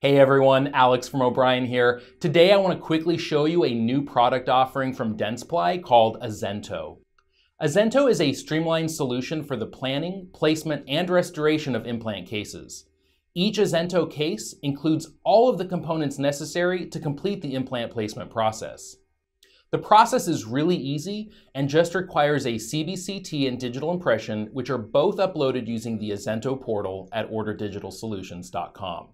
Hey everyone, Alex from O'Brien here. Today I want to quickly show you a new product offering from Dentsply called Azento. Azento is a streamlined solution for the planning, placement, and restoration of implant cases. Each Azento case includes all of the components necessary to complete the implant placement process. The process is really easy and just requires a CBCT and digital impression, which are both uploaded using the Azento portal at orderdigitalsolutions.com.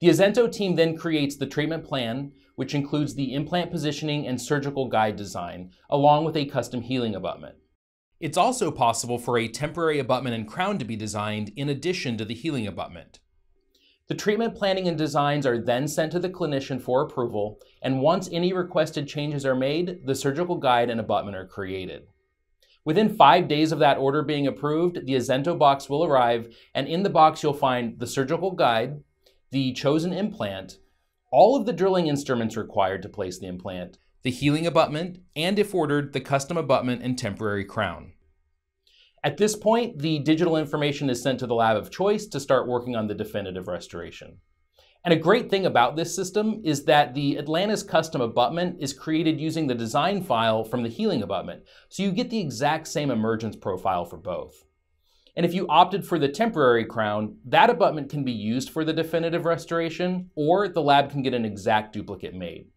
The Azento team then creates the treatment plan, which includes the implant positioning and surgical guide design, along with a custom healing abutment. It's also possible for a temporary abutment and crown to be designed in addition to the healing abutment. The treatment planning and designs are then sent to the clinician for approval, and once any requested changes are made, the surgical guide and abutment are created. Within 5 days of that order being approved, the Azento box will arrive, and in the box you'll find the surgical guide, the chosen implant, all of the drilling instruments required to place the implant, the healing abutment, and if ordered, the custom abutment and temporary crown. At this point, the digital information is sent to the lab of choice to start working on the definitive restoration. And a great thing about this system is that the Atlantis custom abutment is created using the design file from the healing abutment, so you get the exact same emergence profile for both. And if you opted for the temporary crown, that abutment can be used for the definitive restoration, or the lab can get an exact duplicate made.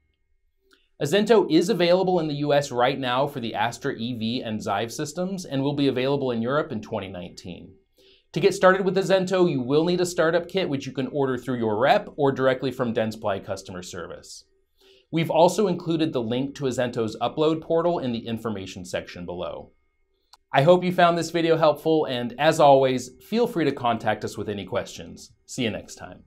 Azento is available in the US right now for the Astra EV and Zive systems, and will be available in Europe in 2019. To get started with Azento, you will need a startup kit, which you can order through your rep or directly from Dentsply customer service. We've also included the link to Azento's upload portal in the information section below. I hope you found this video helpful, and as always, feel free to contact us with any questions. See you next time.